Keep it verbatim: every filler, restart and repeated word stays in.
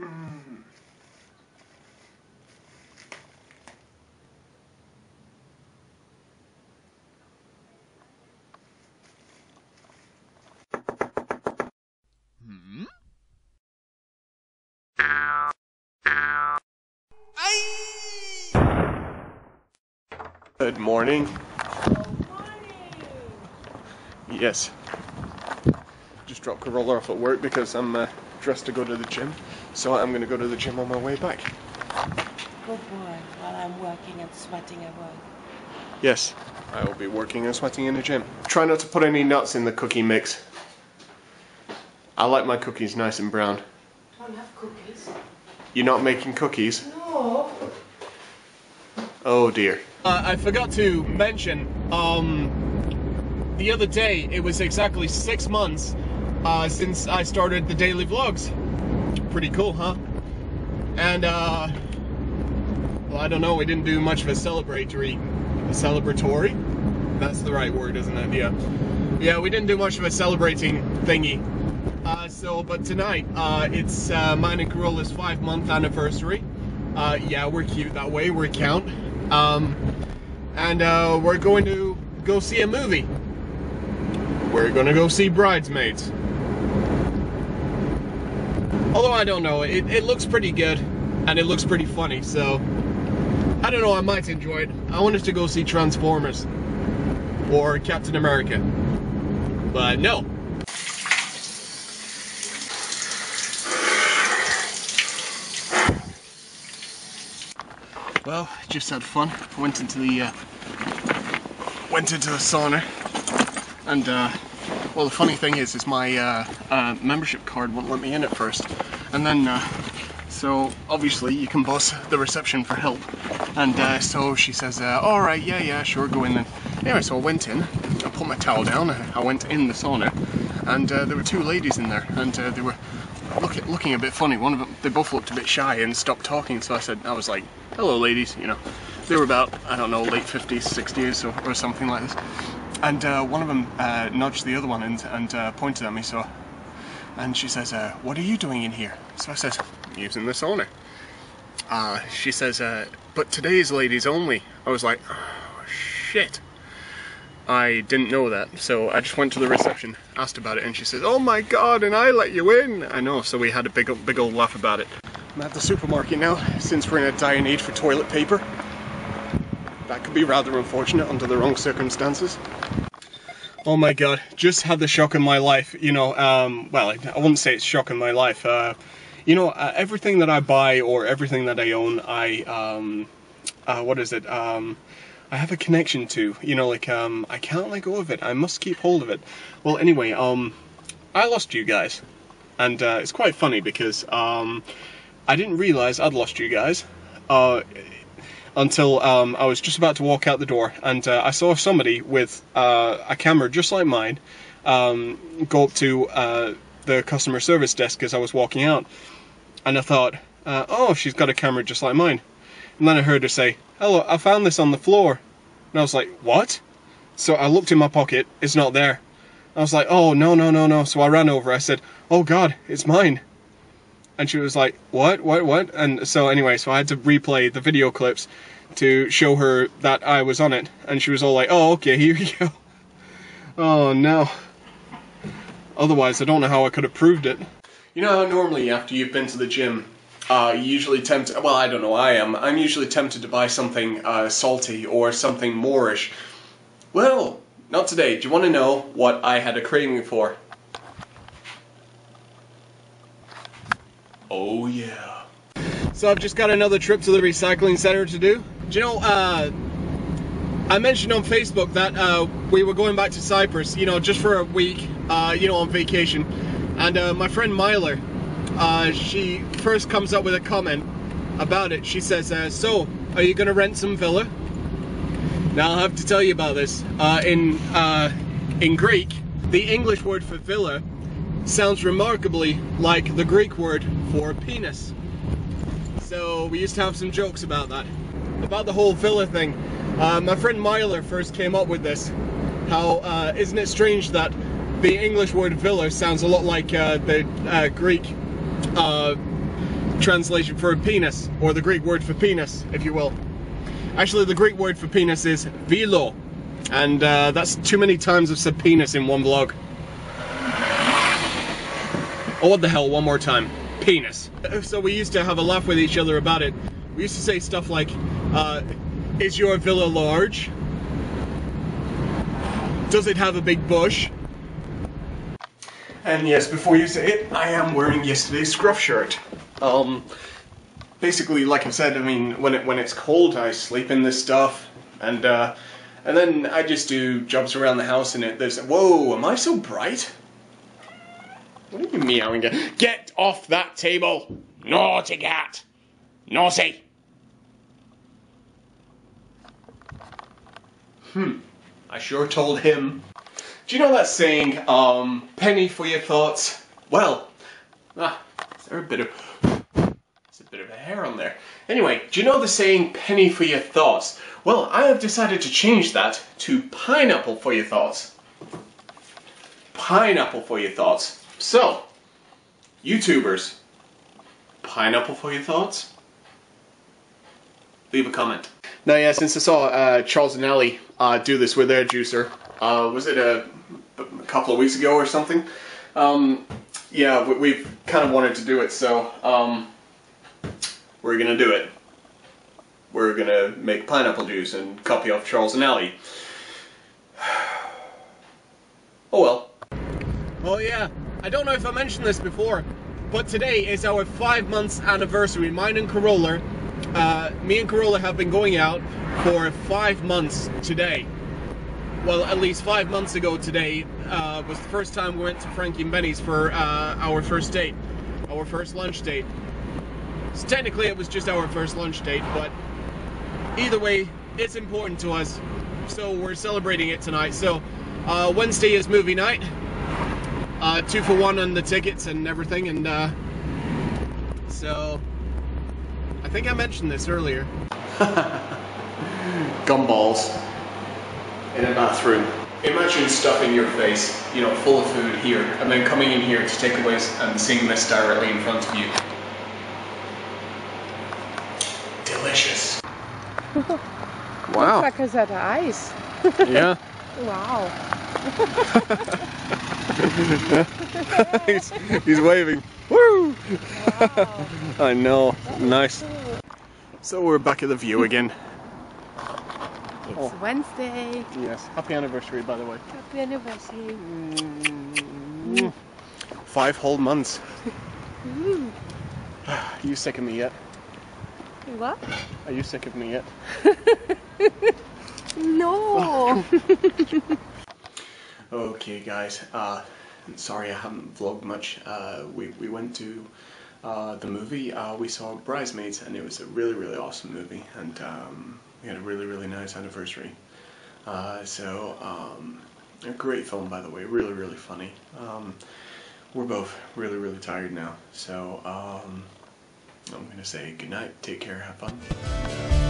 Mm. Hmm? Good morning. Good morning. Yes. Just dropped Carola off at work because I'm uh, dressed to go to the gym. So I'm going to go to the gym on my way back. Good boy. While I'm working and sweating at work. Yes, I will be working and sweating in the gym. Try not to put any nuts in the cookie mix. I like my cookies nice and brown. I don't have cookies. You're not making cookies? No. Oh dear. Uh, I forgot to mention, um, the other day it was exactly six months uh, since I started the daily vlogs. Pretty cool, huh? And uh, well, I don't know, we didn't do much of a celebratory, a celebratory? That's the right word, isn't it? Yeah. Yeah, we didn't do much of a celebrating thingy. Uh, so, but tonight, uh, it's uh, mine and Carola's five month anniversary. Uh, yeah, we're cute that way, we count. Um, and uh, we're going to go see a movie. We're gonna go see Bridesmaids. Although I don't know, it, it looks pretty good and it looks pretty funny, so I don't know, I might enjoy it. I wanted to go see Transformers or Captain America, but no. Well, just had fun. Went into the uh, went into the sauna, and uh, well, the funny thing is, is my uh, uh, membership card wouldn't let me in at first, and then uh, so obviously you can boss the reception for help, and uh, so she says, uh, "All right, yeah, yeah, sure, go in then." Anyway, so I went in, I put my towel down, I went in the sauna, and uh, there were two ladies in there, and uh, they were look, looking a bit funny. One of them, they both looked a bit shy and stopped talking, so I said, I was like, "Hello ladies," you know. They were about, I don't know, late fifties, sixties or, or something like this. And uh, one of them uh, nudged the other one and, and uh, pointed at me, so... And she says, uh, "What are you doing in here?" So I said, "Using the sauna." Uh, she says, uh, "But today's ladies only." I was like, oh, shit. I didn't know that, so I just went to the reception, asked about it, and she says, "Oh my god, and I let you in!" I know, so we had a big, big old laugh about it. I'm at the supermarket now, since we're in a dire need for toilet paper. That could be rather unfortunate under the wrong circumstances. Oh my god, just had the shock in my life, you know, um, well, I, I wouldn't say it's shock in my life. Uh, you know, uh, everything that I buy or everything that I own, I, um, uh, what is it, um, I have a connection to, you know, like, um, I can't let go of it, I must keep hold of it. Well, anyway, um, I lost you guys, and uh, it's quite funny because, um, I didn't realise I'd lost you guys uh, until um, I was just about to walk out the door, and uh, I saw somebody with uh, a camera just like mine um, go up to uh, the customer service desk as I was walking out, and I thought, uh, oh, she's got a camera just like mine. And then I heard her say, "Hello, I found this on the floor," and I was like, "What?" So I looked in my pocket, it's not there. I was like, "Oh, no, no, no, no." So I ran over, I said, "Oh god, it's mine." And she was like, "What, what, what?" And so anyway, so I had to replay the video clips to show her that I was on it. And she was all like, "Oh, okay, here you go." Oh, no. Otherwise, I don't know how I could have proved it. You know how normally after you've been to the gym, uh, you're usually tempted, well, I don't know, I am. I'm usually tempted to buy something uh, salty or something Moorish. Well, not today. Do you want to know what I had a craving for? Oh yeah. So I've just got another trip to the recycling center to do. Do you know, uh, I mentioned on Facebook that uh, we were going back to Cyprus, you know, just for a week, uh, you know, on vacation. And uh, my friend Myler, uh, she first comes up with a comment about it. She says, uh, "So, are you going to rent some villa?" Now I'll have to tell you about this. Uh, in, uh, in Greek, the English word for villa sounds remarkably like the Greek word for penis. So we used to have some jokes about that, about the whole villa thing. Uh, my friend Myler first came up with this. How uh, isn't it strange that the English word villa sounds a lot like uh, the uh, Greek uh, translation for a penis, or the Greek word for penis, if you will. Actually, the Greek word for penis is vilo, and uh, that's too many times I've said penis in one vlog. Oh, what the hell, one more time. Penis. So we used to have a laugh with each other about it. We used to say stuff like, uh, is your villa large? Does it have a big bush? And yes, before you say it, I am wearing yesterday's scruff shirt. Um, basically, like I said, I mean, when it when it's cold, I sleep in this stuff, and uh, and then I just do jobs around the house in it. There's whoa, am I so bright? What are you meowing at? Get off that table, naughty cat, naughty. Hmm, I sure told him. Do you know that saying, um, penny for your thoughts? Well, ah, is there a bit of, there's a bit of a hair on there. Anyway, do you know the saying, penny for your thoughts? Well, I have decided to change that to pineapple for your thoughts. Pineapple for your thoughts. So, YouTubers, pineapple for your thoughts? Leave a comment. Now, yeah, since I saw uh, Charles and Allie uh, do this with their juicer, Uh, was it a, a couple of weeks ago or something? Um, yeah, we, we've kind of wanted to do it, so um, we're gonna do it. We're gonna make pineapple juice and copy off Charles and Allie. Oh well. Oh yeah, I don't know if I mentioned this before, but today is our five months anniversary. Mine and Carola, uh, me and Carola have been going out for five months today. Well, at least five months ago today uh, was the first time we went to Frankie and Benny's for uh, our first date, our first lunch date. So technically it was just our first lunch date, but either way, it's important to us, so we're celebrating it tonight. So uh, Wednesday is movie night, uh, two for one on the tickets and everything, and uh, so I think I mentioned this earlier. Gumballs. In a bathroom. Imagine stuffing your face, you know, full of food here, and then coming in here to takeaways and seeing this directly in front of you. Delicious. Wow. Because that ice. Yeah. Wow. he's, he's waving. Woo! Wow. I know. Nice. Cool. So we're back at the view again. It's oh. Wednesday. Yes. Happy anniversary, by the way. Happy anniversary. Mm. Five whole months. Mm. Are you sick of me yet? What? Are you sick of me yet? No. Okay, guys. Uh, sorry, I haven't vlogged much. Uh, we we went to uh, the movie. Uh, we saw Bridesmaids, and it was a really really awesome movie. And. Um, We had a really, really nice anniversary. Uh, so, um, a great film, by the way. Really, really funny. Um, we're both really, really tired now. So, um, I'm going to say goodnight. Take care. Have fun.